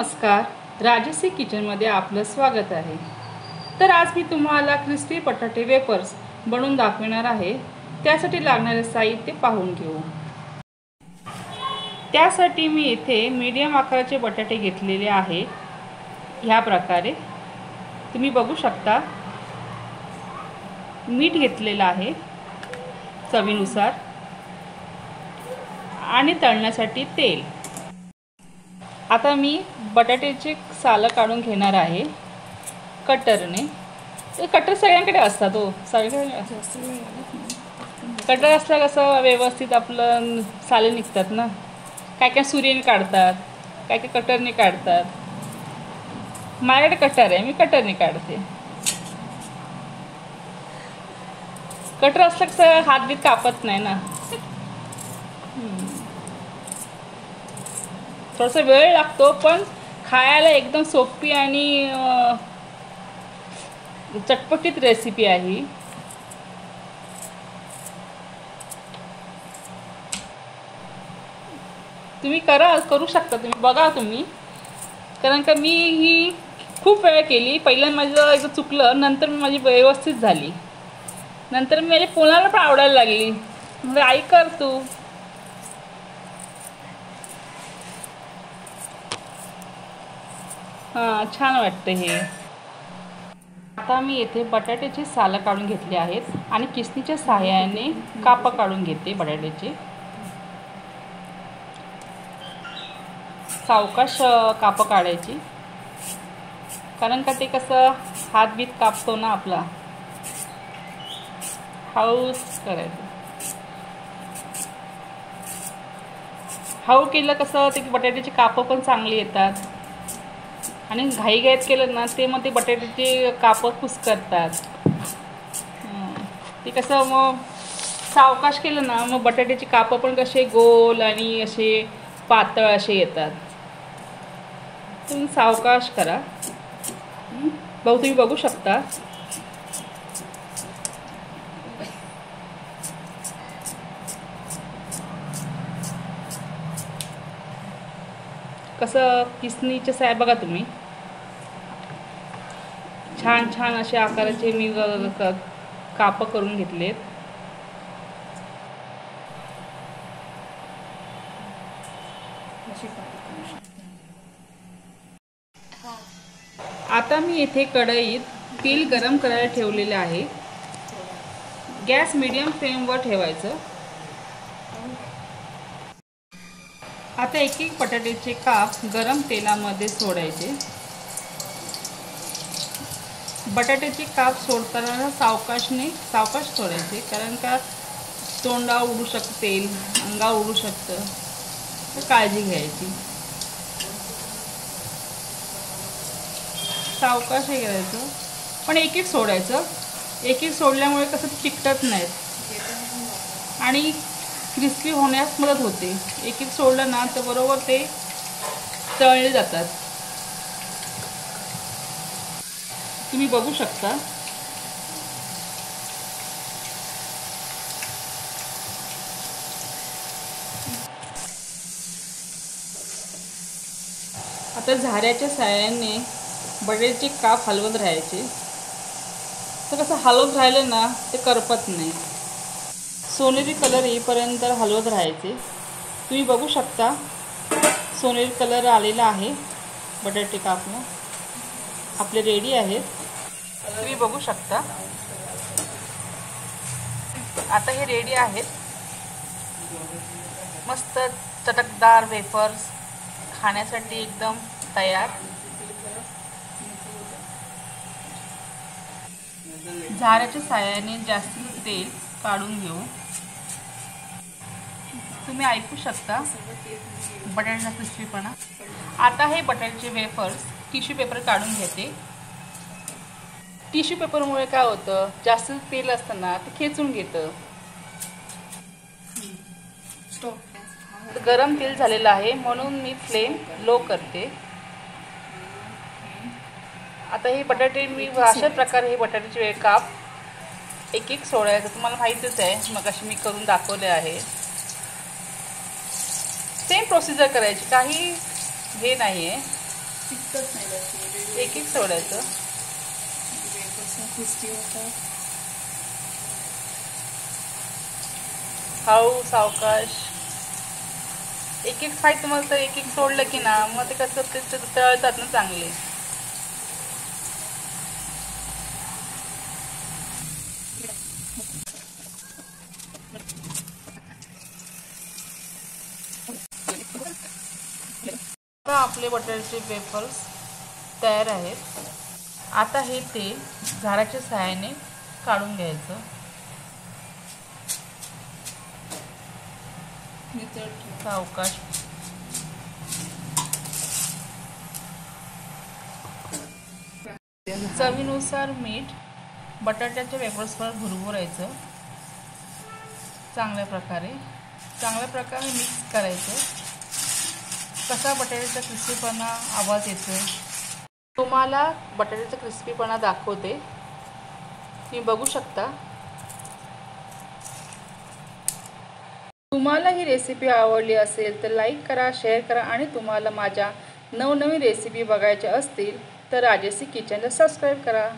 नमस्कार, राजसी किचनमध्ये आपलं स्वागत आहे। तर आज मी तुम्हाला क्रिस्पी बटाटे वेफर्स बनवून दाखवणार आहे। त्यासाठी लागणारे साहित्य पाहून घेऊ। त्यासाठी मी इथे मीडियम आकाराचे बटाटे घेतलेले आहे। ह्या प्रकारे तुम्ही बघू शकता। मीठ घेतलेला आहे चवीनुसार आणि तळण्यासाठी तेल। आता मी बटाट्याचे सालं काढून घेणार आहे कटरने। कटर सगळ्यांकडे असतात हो, सगळ्यांकडे कटर असला कसं व्यवस्थित आपलं साले निघतात ना। काय सुरीने काढतात, काय कटरने काढतात। माझ्याकडे कटर आहे, मी कटरने काढते। कटर असलं कसं हात बीत कापत नाही ना। थोड़ा वेळ लागतो पण खायला एकदम सोपी आणि चटपटीत रेसिपी आहे। तुम्ही करू शकता, तुम्ही बघा तुम्ही, कारण का मी ही खूप वेळ केली। पहिल्यांदा माझं एक चुकलं, नंतर मी माझी व्यवस्थित झाली। नंतर मी कोणाला पण आवडायला लागली, म्हणजे आई कर तू। हाँ, छान वाटतं हे। आता मी इथे बटाट्याचे सालं काढून घेतले आहेत आणि किसनीच्या सहाय्याने कापा काढून घेते बटाट्याचे। सावकाश कापा काढायची, कारण का ते कसं हात बीत कापतो ना आपला, हाऊस करायचं। हाऊ केलं कसं ते बटाट्याचे कापं पण चांगली येतात आणि घाईघाईत केलं ना ते मग ते बटाट्याचे कापं कुसकरतात। ते कसं मग सावकाश केलं ना मग बटाट्याचे कापं पण कसे गोल आणि असे पातळ असे येतात। तुम्ही सावकाश करा भाऊ, तुम्ही बघू शकता। कसं किसनीचे साय बघा तुम्ही, छान छान असे आकाराचे मी काप करून घेतलेत। आता मी इथे कढईत तेल गरम करायला ठेवलेले आहे। गॅस मीडियम फ्लेमवर ठेवायचं। आता एक एक बटाट्याचे काप गरम तेलामध्ये सोडायचे। बटाट्याचे काप सोडताना सावकाश सोडायचे, कारण का तोंडा उडू शकते, अंगा उडू शकतं, तर काळजी घ्यायची। सावकाश हे करायचं, पण एक एक सोडायचं। एक एक सोडल्यामुळे कसं चिकटत नाहीत आणि क्रिस्पी होण्यास मदत होते। एक एक सोडलं ना तर बरोबर ते तळले जातात। तुम्ही बघू शकता आता झाऱ्याच्या साहाय्याने बटाट्याचे काप हलवत राहायचे। तर कसं हलवत राहिलं ना ते करपत नाही, सोनेरी कलर येईपर्यंत हलवत राहायचे। तुम्ही बघू शकता सोनेरी कलर आलेला आहे बटाटे कापण आपले रेडी आहेत। तुम्ही बघू शकता आता हे रेडी आहेत। मस्त चटकदार वेफर्स खाण्यासाठी एकदम तयार झाऱ्याच्या साहाय्याने जास्तीत तेल काढून घेऊ। तुम्ही ऐकू शकता बटाट्याचा क्रिस्पीपणा। आता हे बटाट्याचे वेफर्स टिश्यू पेपर काढून घेते। टिश्यू पेपरमुळे काय होतं, जास्त तेल असताना ते खेचून घेतं। गरम तेल झालेलं आहे म्हणून मी फ्लेम लो करते। आता हे बटाटे मी अशा प्रकारे हे बटाट्याचे काप एक एक सोडायचं। तुम्हाला माहितीच आहे, मगाशी मी करून दाखवले आहे। सेम प्रोसिजर करायची, काही हे नाही आहे। चिकटत नाही पाहिजे, एक एक सोडायचं, क्रिस्पी होतात. हाऊ सावकाश एक एक खायचं. मग एक एक सोडलं की ना मग ते कसं ते तळतात ना चांगले. आपले बटरचे वेफर्स तयार आहेत. आता हे तेल झाराच्या सहाय्याने काढून घ्यायचं. सावकाश चवीनुसार मीठ बटाट्याच्या वेफर्सवर भुरभुरायचं. चांगल्या प्रकारे मिक्स करायचं. कसा बटाट्याचा क्रिस्पीपणा आवाज येतो तुम्हाला, बटाट्याचा क्रिस्पीपणा दाखवते, तुम्ही बघू शकता. तुम्हाला ही रेसिपी आवडली असेल तर लाईक करा, शेअर करा आणि तुम्हाला माझ्या नवनवीन रेसिपी बघायच्या असतील तर राजसी किचनला सबस्क्राईब करा.